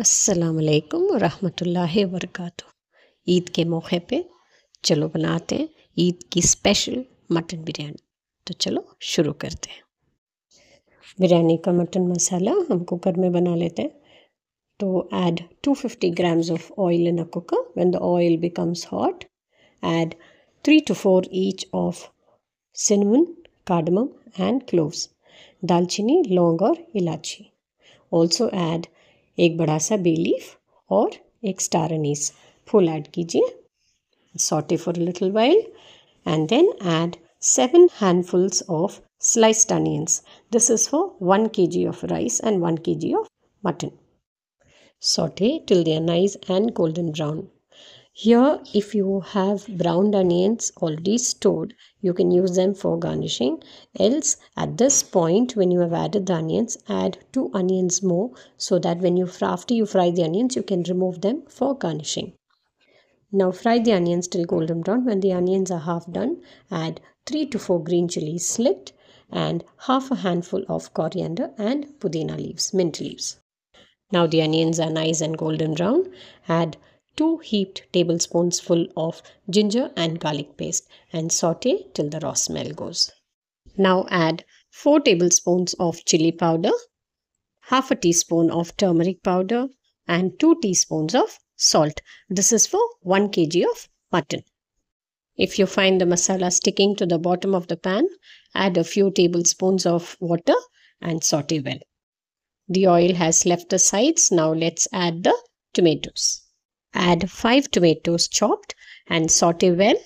अस्सलाम वालेकुम रहमतुल्लाहि वबरकातुहू। ईद के मौके पे चलो बनाते हैं ईद की स्पेशल मटन बिरयानी, तो चलो शुरू करते हैं। बिरयानी का मटन मसाला हम कुकर में बना लेते हैं। तो add 250 grams of oil in a cooker. When the oil becomes hot, add 3 to 4 each of cinnamon, cardamom and cloves, दालचीनी, लौंग और इलायची। Also add एक बड़ा सा बे लीफ और एक स्टार अनीस फुल ऐड कीजिए। Saute for little while and then add 7 handfuls of sliced onions. This is for 1 kg of rice and 1 kg of mutton. Saute till they are nice and golden brown. Here, if you have browned onions already stored, you can use them for garnishing. Else, at this point, when you have added the onions, add 2 onions more so that when you after you fry the onions, you can remove them for garnishing. Now, fry the onions till golden brown. When the onions are half done, add 3 to 4 green chilies slit and half a handful of coriander and pudina leaves, mint leaves. Now the onions are nice and golden brown. Add 2 heaped tablespoons full of ginger and garlic paste and saute till the raw smell goes. Now add 4 tablespoons of chili powder, half a teaspoon of turmeric powder and 2 teaspoons of salt. This is for 1 kg of mutton. If you find the masala sticking to the bottom of the pan, add a few tablespoons of water and saute well. The oil has left the sides. Now let's add the tomatoes. Add 5 tomatoes chopped and saute well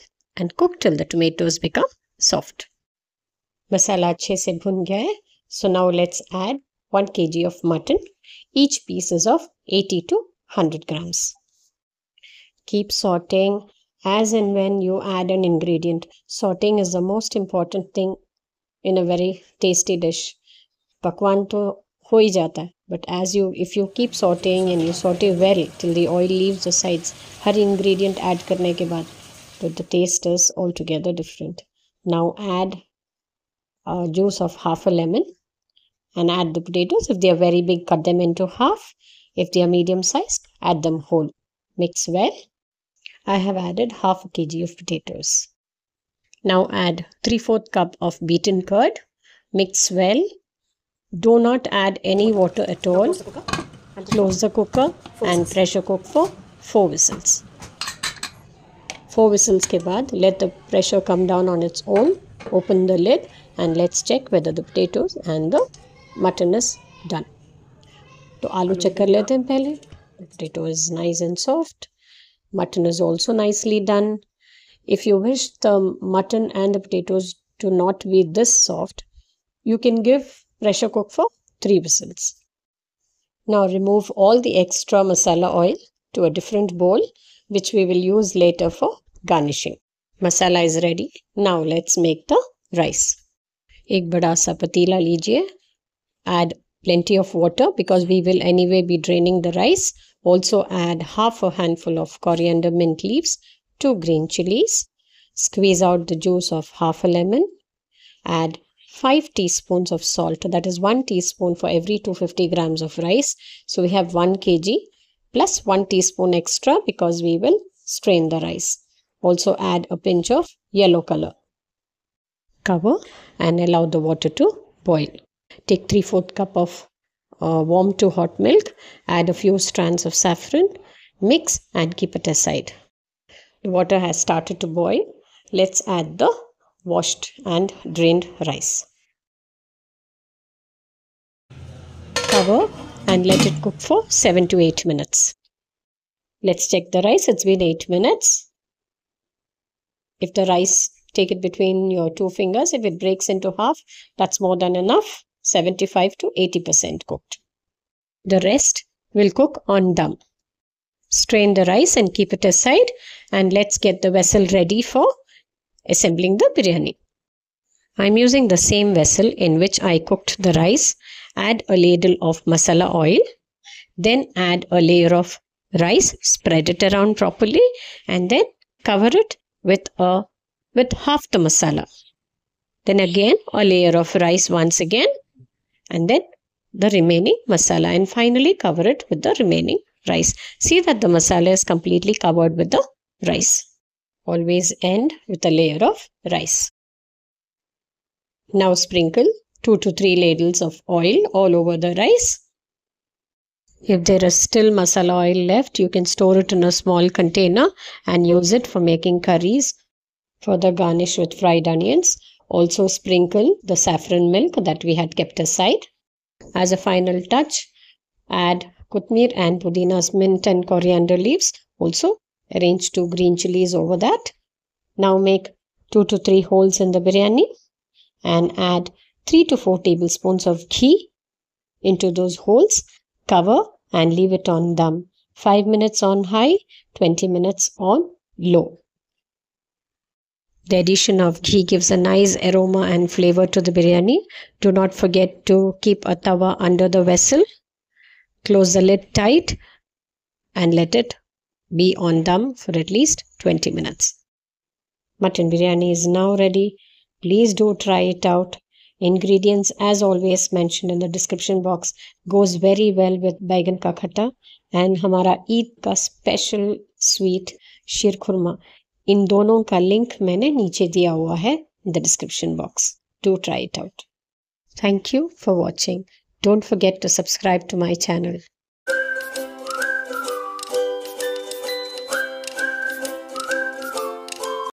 and cook till the tomatoes become soft. Masala अच्छे से भुन गया है. So now let's add 1 kg of mutton. Each piece is of 80 to 100 grams. Keep sauteing as and when you add an ingredient. Sauteing is the most important thing in a very tasty dish. पकवान तो हो ही जाता है, but as you if you keep sauteing and you saute well till the oil leaves the sides, her ingredient add करने के बाद, तो the taste is altogether different. Now add juice of half a lemon and add the potatoes. If they are very big, cut them into half. If they are medium sized, add them whole. Mix well. I have added half a kg of potatoes. Now add 3/4 cup of beaten curd. Mix well. Do not add any water at all. Close the cooker and pressure cook for 4 whistles. 4 whistles ke baad, let the pressure come down on its own. Open the lid and let's check whether the potatoes and the mutton is done. To aloo check kar lete hain pehle. Potato is nice and soft. Mutton is also nicely done. If you wish the mutton and the potatoes to not be this soft, you can give pressure cook for 3 whistles. Now remove all the extra masala oil to a different bowl, which we will use later for garnishing. Masala is ready. Now let's make the rice. Ek bada sa patila lijiye. Add plenty of water because we will anyway be draining the rice. Also add half a handful of coriander mint leaves, 2 green chilies. Squeeze out the juice of half a lemon. Add 5 teaspoons of salt, that is 1 teaspoon for every 250 grams of rice. So we have 1 kg plus 1 teaspoon extra because we will strain the rice. Also add a pinch of yellow color. Cover and allow the water to boil. Take 3/4 cup of warm to hot milk. Add a few strands of saffron. Mix and keep it aside. The water has started to boil. Let's add the washed and drained rice. Cover and let it cook for 7 to 8 minutes. Let's check the rice. It's been 8 minutes. If the rice, take it between your 2 fingers. If it breaks into half, that's more than enough. 75 to 80% cooked. The rest will cook on dum. Strain the rice and keep it aside. And let's get the vessel ready for assembling the biryani. I'm using the same vessel in which I cooked the rice. Add a ladle of masala oil. Then add a layer of rice. Spread it around properly. And then cover it with half the masala. Then again a layer of rice once again. And then the remaining masala and finally cover it with the remaining rice. See that the masala is completely covered with the rice. Always end with a layer of rice. Now sprinkle 2 to 3 ladles of oil all over the rice. If there is still masala oil left, you can store it in a small container and use it for making curries. Further garnish with fried onions. Also sprinkle the saffron milk that we had kept aside. As a final touch, add kothmir and pudina's mint and coriander leaves. Also arrange 2 green chilies over that. Now make 2 to 3 holes in the biryani and add 3 to 4 tablespoons of ghee into those holes. Cover and leave it on dum. 5 minutes on high, 20 minutes on low. The addition of ghee gives a nice aroma and flavor to the biryani. Do not forget to keep a tawa under the vessel. Close the lid tight and let it be on dum for at least 20 minutes. Mutton biryani is now ready. Please do try it out. Ingredients, as always mentioned in the description box, goes very well with Baigan ka khatta and Hamara Eid ka special sweet Sheer Khurma. In dono ka link मैंने नीचे दिया हुआ है in the description box. Do try it out. Thank you for watching. Don't forget to subscribe to my channel.